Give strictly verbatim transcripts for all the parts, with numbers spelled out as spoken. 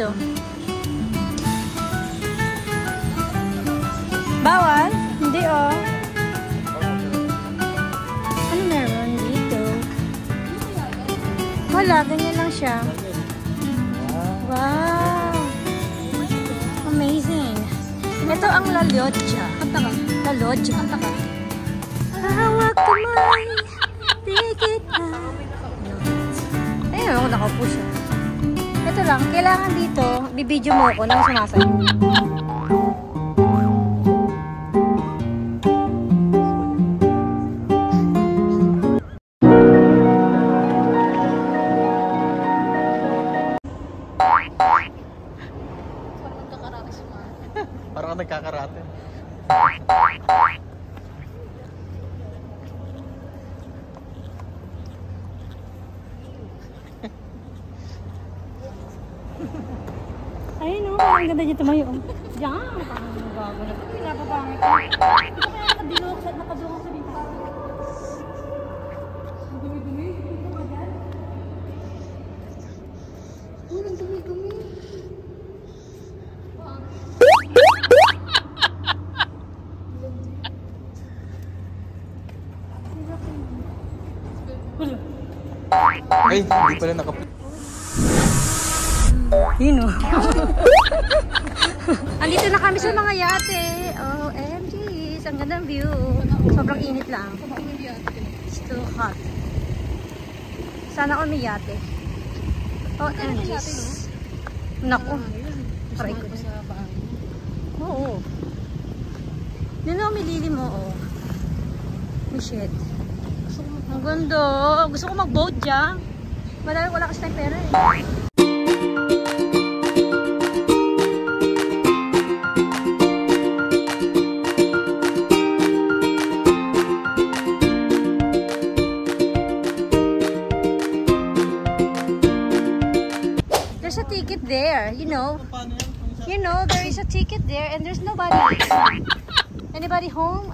dito? Bawal? Hindi oh. Ano meron dito? Wala, ganyan lang siya. Wow! Amazing! Ito ang La Lodja. La Lodja. Hawak kamay! Tikit na! Ayun, nakaupo siya. Ito lang, kailangan dito, bibidyo mo ako nang sumasayo. Parang nagkakarate. Ayun o, parang ganda niya tumayo. Diyan! Parang nagago na. Pinapapangit ko. Ito kaya nakadilok at nakadungan sa dito. Ang dumi-dumi. Ito ka dyan. Oh, ang dumi-dumi. Ay, hindi pala nakapit. Yun o. Andito na kami sa mga yate. O M G, ang ganda ng view. Sobrang init lang. It's too hot. Sana ako may yate. O M G. Naku. Try ko. Oo. Yun o, may lili mo o. May shit. Ang gundo. Gusto ko mag-boat dyan. Madami wala kasi tayong pera eh. There's a ticket there, you know. You know, there is a ticket there and there's nobody. Anybody home?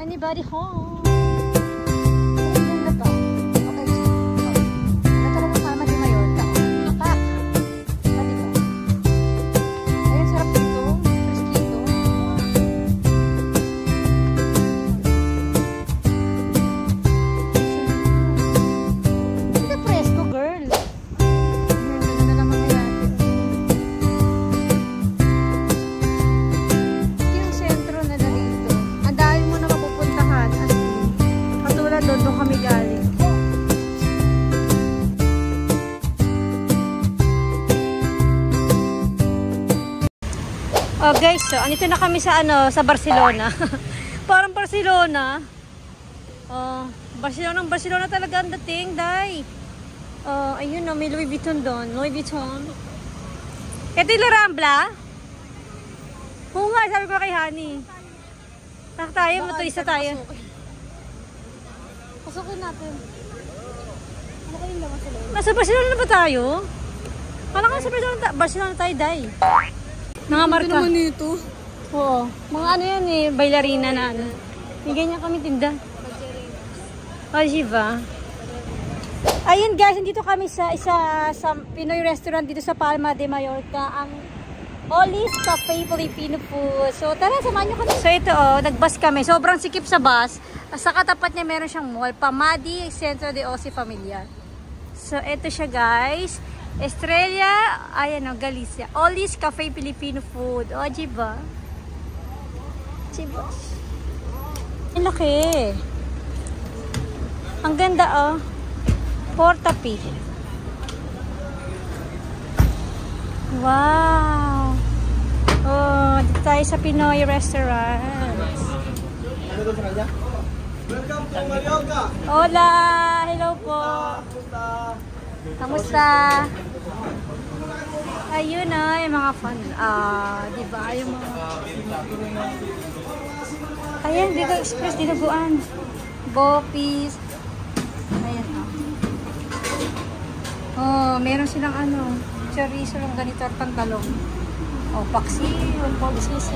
Anybody home? Oh guys, so andito na kami sa ano, sa Barcelona. Parang Barcelona. Oh, Barcelona, Barcelona talaga ang dating, day. Oh, ayun no, may Louis Vuitton doon, Louis Vuitton. Ito yung La Rambla. Oo nga, sabi ko kay Honey. Tak tayo, motorista tayo. Pasukin natin. Ano kayong laman sa loob? Nasa Barcelona na ba tayo? Parang nasa Barcelona, Barcelona tayo, day. Nangamarka. Ano naman ito? Oo. Mga ano yan eh, bailarina na ano. May ganyan kami tinda. Pajiva. Ayun guys, nandito kami sa isa sa Pinoy restaurant dito sa Palma de Mallorca. Ang Ollie's Cafe Filipino Food. So tara, samahan nyo kami. So ito oh, nag-bus kami. Sobrang sikip sa bus. Sa katapat niya meron siyang mall. Pamadi, Centro de Oci Familiar. So ito siya guys. Estrella, ayan o, Galicia. Ollie's Cafe Filipino Food. O, diba? Diba? Ang laki. Ang ganda o. Portapi. Wow. Oh, dito tayo sa Pinoy restaurant. Welcome to Mallorca. Hola, hello po. Kamusta? Kamusta? Ayun na, yung mga fun. Ah, di ba? Yung mga... Ayan, Bigo Express, dinaguan. Bopis. Ayan na. Oh, meron silang ano, chorizo lang ganito at pantalong. Oh, paksi, one forty-six.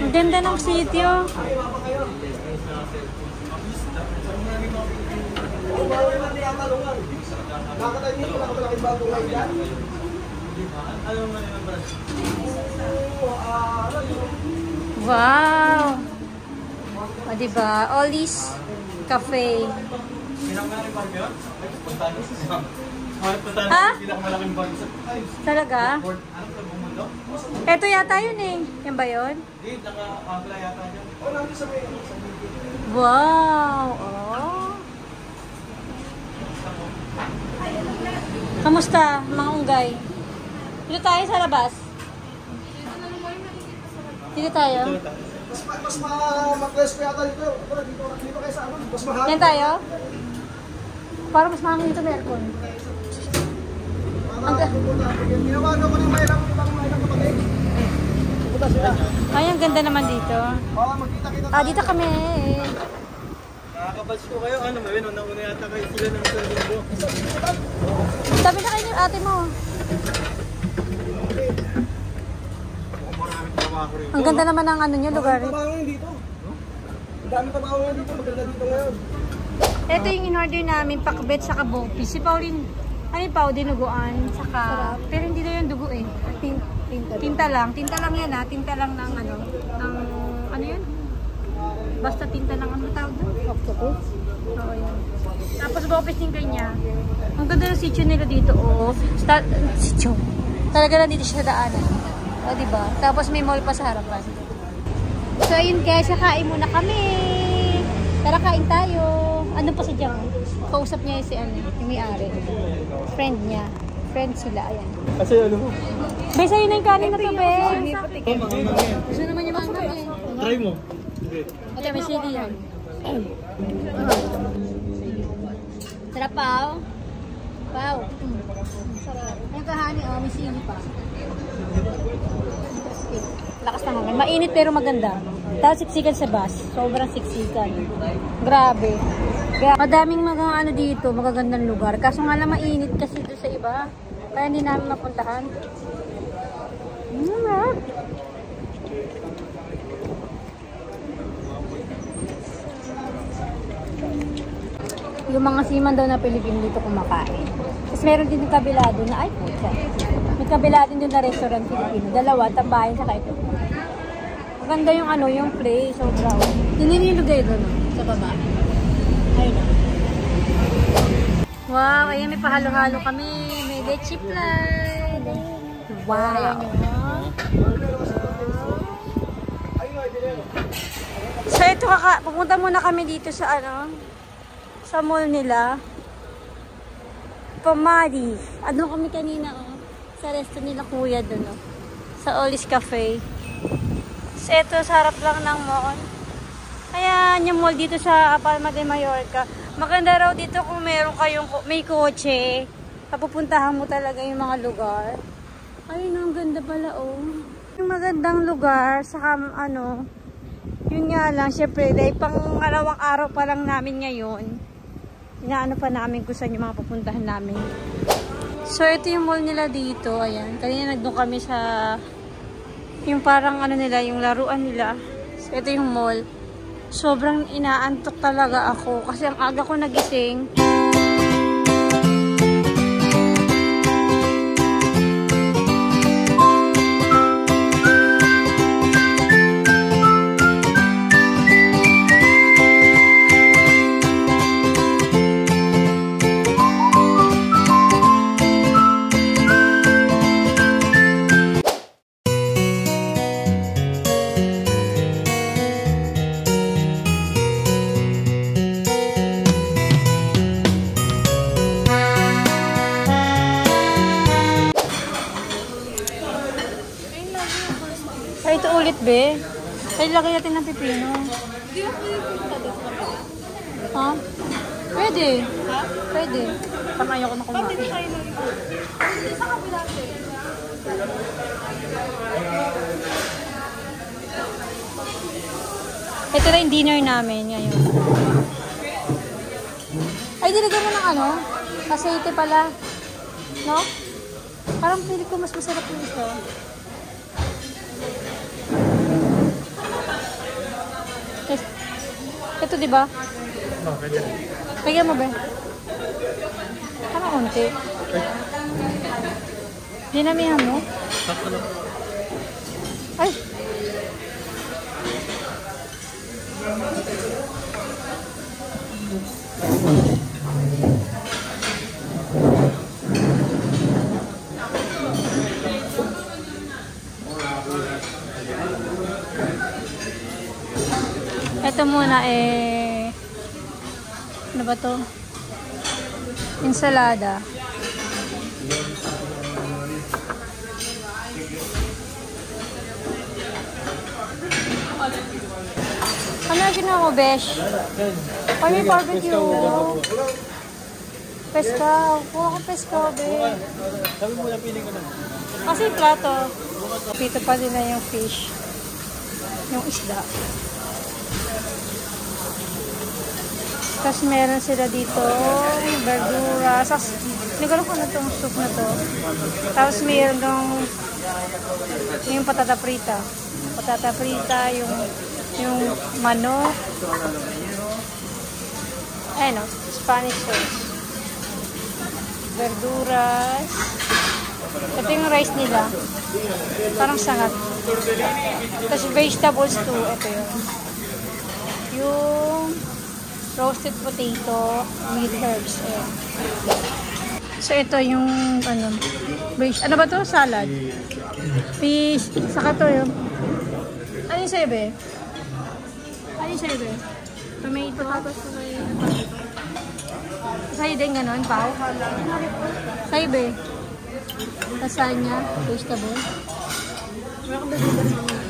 Ang ganda ng sityo. Ang ganda ng sityo. Nakakatayo nito, nakakalaking bagong ngayon yan. Ano naman yung brush? Wow! O diba? Ollie's Cafe. Pinangaring bag yun? Ay, puntaan nyo sa puntaan nyo sa pinakamalaking bag sa talaga? Anong labong mundo? Eto yata yun eh. Yan ba yun? Hindi, naka-apply yata yun. O, nandito sa may wow! Oh! Kamusta, mga unggay? Dito tayo sa labas? Dito tayo? Mas ma-class ko yata dito. Dito kayo sa amin. Mas mahal. Yan tayo? Parang mas mahal dito may aircon. Ginawagan ko ng mayroon ng mayroon kapatid. Ay, ang ganda naman dito. Ah, dito kami. Nakakabatch ko kayo. Ano ba yun? Una-una yata kayo sila ng sardinbo. Sabi na kayo ng ate mo. Ang ganda naman ng ano nyo, lugar. Ang tabangan dito. Ang dami tabangan dito. Maganda dito ngayon. Ito yung in-order namin, pakbet sa kabopi. Si Pauline, ano yung pao, dinuguan. Saka, pero hindi na yung dugo eh. Tinta lang. Tinta lang yan ha. Tinta lang ng ano. Ng ano yun? Basta tinta lang ang matawag doon. Octopus? Oo, yan. Tapos bopesting kayo niya. Ang ganda yung sityo nila dito, oo. Sityo. Talaga lang dito siya sa daanan. O, diba? Tapos may mall pa sa harapan. So, ayun guys. Kakain muna kami. Tara, kain tayo. Ano pa sa dyan? Kausap niya si ano, yung may-ari. Friend niya. Friend sila, ayan. Kasi ano mo? Be, sa'yo na yung kanin na to, be. Gusto naman yung mga eh. Try mo. Ate, may sili yan. Sarap pa, oh. Wow. Ayun ka, honey, oh. May sili pa. Lakas na hangin. Mainit pero maganda. Tapos siksikan sa bus. Sobrang siksikan. Grabe. Madaming mga ano dito, magagandang lugar. Kaso nga lang mainit kasi doon sa iba. Kaya hindi namin mapuntahan. Mmm. Yung mga seaman daw na Pilipino dito kumakain. Tapos meron din yung kabila doon na, ay, pucha. May kabila din doon na restaurant Pilipino. Dalawa, tambahin sa kayo. Maganda yung ano, yung place, sobra. Yun yung lugar doon, sa baba. Ayun na. Wow, ayun, may pahalo-halo kami. May leche flan. Wow. So ito, kaka pupunta muna kami dito sa ano, sa mall nila. Pamadi. Ano kami kanina, oh. Sa resto nila kuya doon, oh. Sa Ollie's Cafe. So, ito, sa harap lang ng mall. Ayan, yung mall dito sa Palma de Mallorca. Maganda raw dito kung meron kayong, may kotse. Papupuntahan mo talaga yung mga lugar. Ayun, ang ganda pala, oh. Yung magandang lugar, sa ano, yun nga lang, syempre, dahil pangalawang araw pa lang namin ngayon. Inaano pa namin kung saan yung mga pupuntahan namin. So, ito yung mall nila dito. Ayan. Kanina nagdoon kami sa yung parang ano nila, yung laruan nila. So, ito yung mall. Sobrang inaantok talaga ako kasi ang aga ko nagising. Be. Ay, lagay natin ng pipino. Hindi ako pupunta doon sa kapila. Ha? Pwede. Ha? Pwede. Tama, ayoko na kumain. Pwede kayo na rin. Hindi sa kapila. Ito na yung dinner namin ngayon. Ay, dinagyan mo ng ano? Aceite pala. No? Parang pili ko mas masarap yung ito. Ito, diba? Oo, oh, pwede. Pagyan mo ba? Tama konti. Dinamihan mo? Ay! Ito muna eh, ano ba to? Ensalada. Ano yung ginawa ko, Besh? Kami barbecue. Peska. Kuha ko peska, Besh. Sabi mo lang, piling ko na. Kasi plato. Dito pa din na yung fish. Yung isda. Tapos meron sila dito, verdura. Tapos, nagano ko na itong soup na to. Tapos meron yung, yung patata prita. Patata prita, yung, yung manok. Ayun o, Spanish sauce. Verduras. Ito yung rice nila. Parang sangat. Tapos vegetables too. Ito yun. Yung roasted potato with herbs. Ayan. So, ito yung ano, beige. Ano ba to? Salad. Fish. Saka to yung ano yung sa'yo, be? Ano yung sa'yo, be? Tomato. Sa'yo din ganun, pao? Sa'yo, be? Lasagna. Vegetable. Wala ka ba dito sa mga